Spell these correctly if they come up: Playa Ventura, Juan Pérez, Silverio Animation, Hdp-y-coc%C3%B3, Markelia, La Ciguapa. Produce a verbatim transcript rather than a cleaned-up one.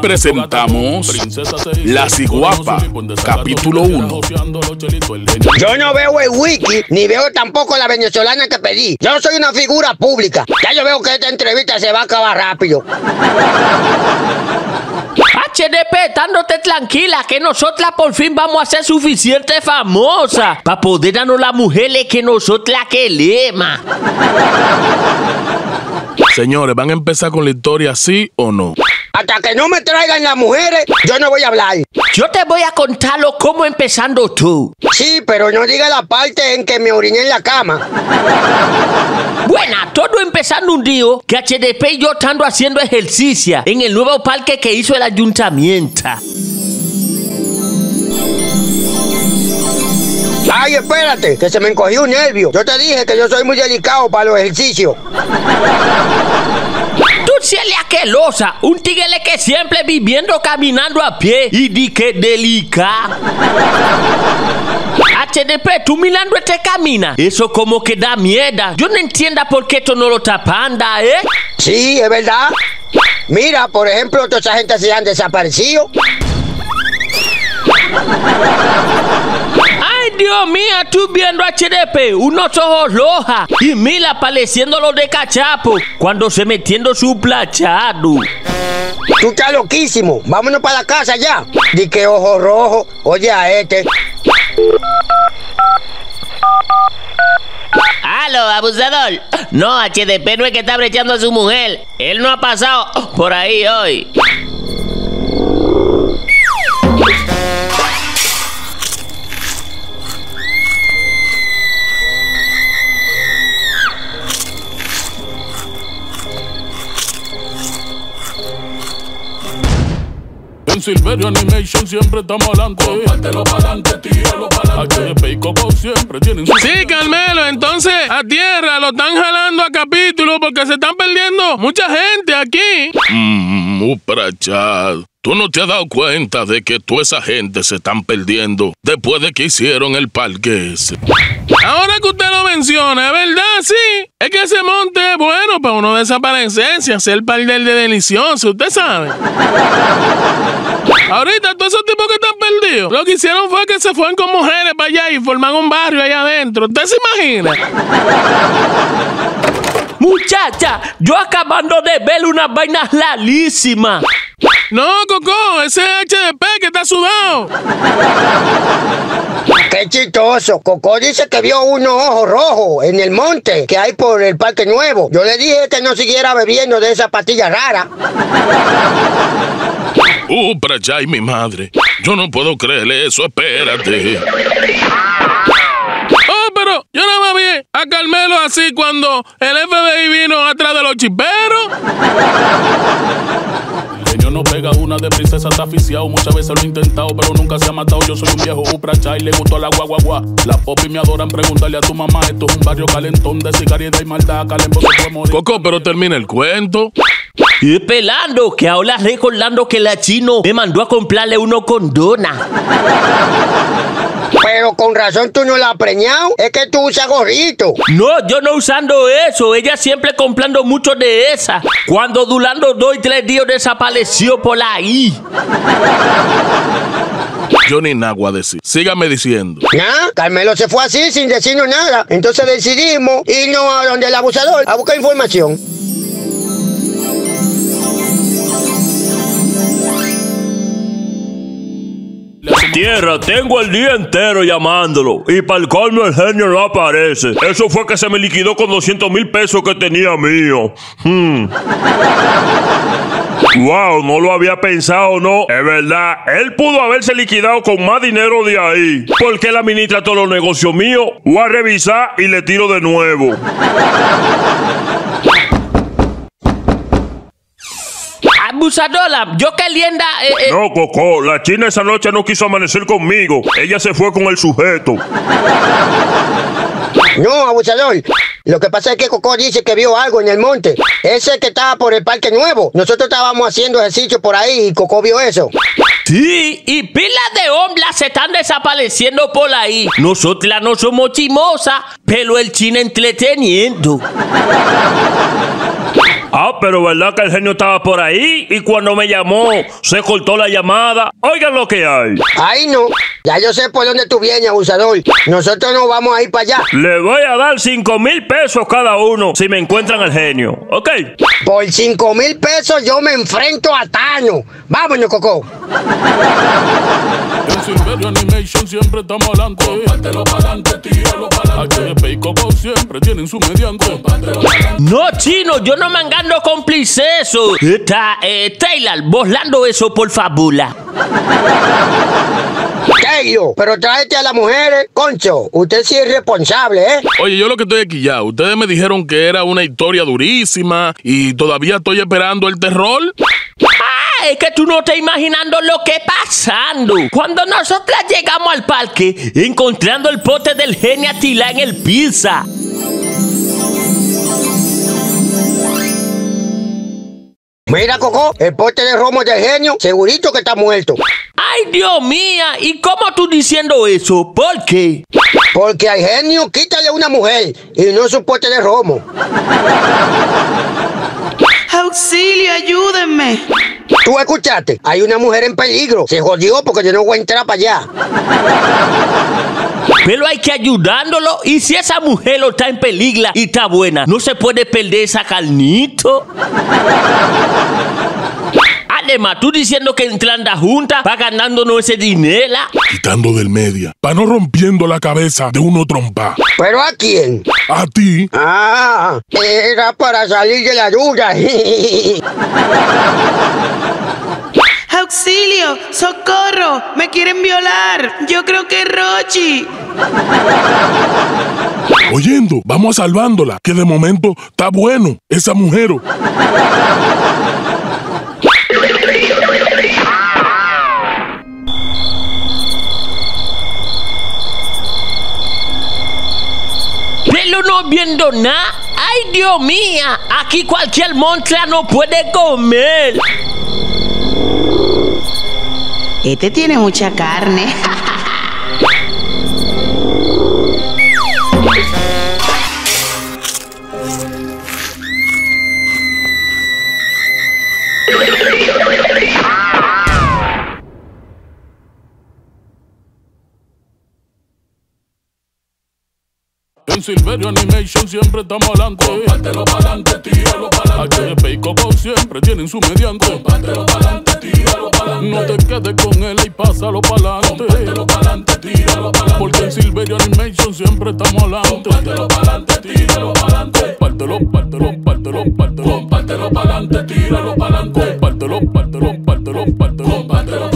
presentamos La Ciguapa, capítulo uno. Yo no veo el wiki, ni veo tampoco la venezolana que pedí. Yo soy una figura pública. Ya yo veo que esta entrevista se va a acabar rápido. H D P, dándote tranquila, que nosotras por fin vamos a ser suficiente famosas para poder darnos las mujeres que nosotras queremos. Señores, ¿van a empezar con la historia sí o no? Hasta que no me traigan las mujeres, yo no voy a hablar. Yo te voy a contarlo como empezando tú. Sí, pero no diga la parte en que me oriné en la cama. Buena, todo empezando un día que H D P y yo estando haciendo ejercicio en el nuevo parque que hizo el ayuntamiento. Ay, espérate, que se me encogió un nervio. Yo te dije que yo soy muy delicado para los ejercicios. Tú sí eres aquelosa, un tigre que siempre viviendo caminando a pie y di que delicado. H D P, tú mirando este camina, eso como que da mierda. Yo no entiendo por qué esto no lo tapanda, ¿eh? Sí, es verdad. Mira, por ejemplo, toda esa gente se han desaparecido. Dios mío, tú viendo a H D P, unos ojos rojas y Mila pareciendo los de cachapo cuando se metiendo su plachado. Tú estás loquísimo, vámonos para la casa ya. Di que ojo rojo, oye a este. ¡Aló, abusador! No, H D P no es que está brechando a su mujer. Él no ha pasado por ahí hoy. Silverio Animation siempre estamos adelante. Compártelo pa'lante, tíralo pa'lante. H D P y Coco siempre tienen su... Sí, Carmelo, entonces a tierra lo están jalando a capítulo porque se están perdiendo mucha gente aquí. Mmm, uprachad. ¿Tú no te has dado cuenta de que toda esa gente se están perdiendo después de que hicieron el parque ese? Ahora que usted lo menciona, ¿verdad? Sí. Es que ese monte es bueno para uno desaparecerse, hacer el par de delicioso, usted sabe. Ahorita todos esos tipos que están perdidos, lo que hicieron fue que se fueron con mujeres para allá y forman un barrio allá adentro. ¿Usted se imagina? Muchacha, yo acabando de ver unas vainas lalísimas. No, Coco, ese es H D P que está sudado. Qué chistoso. Coco dice que vio unos ojos rojos en el monte que hay por el parque nuevo. Yo le dije que no siguiera bebiendo de esa pastilla rara. Uh, para allá y mi madre. Yo no puedo creerle eso, espérate. Oh, pero yo nada más vi a Carmelo así cuando el F B I vino atrás de los chiperos. No pega una de princesa, está asfixiado. Muchas veces lo he intentado, pero nunca se ha matado. Yo soy un viejo upracha y le gustó la guaguaguá. Las popis me adoran, pregúntale a tu mamá. Esto es un barrio calentón de sicariedad y maldad. Calembo se puede morir. Coco, pero termina el cuento. Y pelando, que ahora recordando que la chino me mandó a comprarle uno con dona. Pero con razón tú no la has preñado. Es que tú usas gorrito. No, yo no usando eso. Ella siempre comprando mucho de esas. Cuando durando dos y tres días desapareció por ahí. Yo ni nada voy a decir. Sígame diciendo. Nah, Carmelo se fue así sin decirnos nada. Entonces decidimos irnos a donde el abusador a buscar información. Tierra, tengo el día entero llamándolo y para el colmo el genio no aparece. Eso fue que se me liquidó con doscientos mil pesos que tenía mío. Hmm. Wow, no lo había pensado, no. Es verdad, él pudo haberse liquidado con más dinero de ahí. Porque él administra todos los negocios míos. Voy a revisar y le tiro de nuevo. Abusadora, yo que linda... Eh, eh. No, Coco, la china esa noche no quiso amanecer conmigo. Ella se fue con el sujeto. No, abusador. Lo que pasa es que Coco dice que vio algo en el monte. Ese que estaba por el parque nuevo. Nosotros estábamos haciendo ejercicio por ahí y Coco vio eso. Sí, y pilas de hombres se están desapareciendo por ahí. Nosotras no somos chimosas, pero el chino entreteniendo. Ah, pero verdad que el genio estaba por ahí y cuando me llamó se cortó la llamada. Oigan lo que hay. Ay, no. Ya yo sé por dónde tú vienes, abusador. Nosotros no vamos a ir para allá. Le voy a dar cinco mil pesos cada uno si me encuentran al genio. ¿Ok? Por cinco mil pesos yo me enfrento a Taño. Vámonos, Coco. En Silverio Animation siempre estamos adelante. Compártelo pa'lante, tíralo pa'lante. H F y Coco siempre tienen su mediante. Compártelo pa'lante. No, chino, yo no me angando con princeso. Está, eh, Taylor, volando eso por fabula. Taylor, pero tráete a las mujeres, concho. Usted sí es responsable, ¿eh? Oye, yo lo que estoy aquí ya. Ustedes me dijeron que era una historia durísima y todavía estoy esperando el terror. Es que tú no te imaginando lo que pasando. Cuando nosotras llegamos al parque, encontrando el pote del genio Atilá en el pizza. Mira, Coco, el pote de romo del genio, segurito que está muerto. Ay, Dios mío, ¿y cómo tú diciendo eso? ¿Por qué? Porque al genio quítale una mujer y no su pote de romo. Auxilio, ayúdenme. Tú escuchaste, hay una mujer en peligro. Se jodió porque yo no voy a entrar para allá. Pero hay que ayudándolo. Y si esa mujer lo está en peligro y está buena, no se puede perder esa carnito. Además, tú diciendo que entrando juntas va ganándonos ese dinero. Quitando del media, para no rompiendo la cabeza de uno trompa. ¿Pero a quién? A ti. Ah, era para salir de la duda. Auxilio, socorro, me quieren violar. Yo creo que es Rochi. Oyendo, vamos a salvándola, que de momento está bueno esa mujer. Pero no viendo nada. Ay, Dios mío, aquí cualquier montra no puede comer. Este tiene mucha carne. En Silverio Animation siempre estamos adelante. Compártelo pa'lante, tíralo pa'lante. H F y Coco siempre tienen su mediante. Compártelo pa'lante, tíralo pa'lante. No te quedes con él y pásalo pa'lante. Compártelo pa'lante, tíralo pa'lante. Porque en Silverio Animation siempre estamos adelante. Compártelo pa'lante, tíralo pa'lante. Compártelo, pártelo, pártelo, pártelo. Compártelo pa'lante, tíralo pa'lante. Compártelo, pártelo, pártelo, pártelo. Compártelo.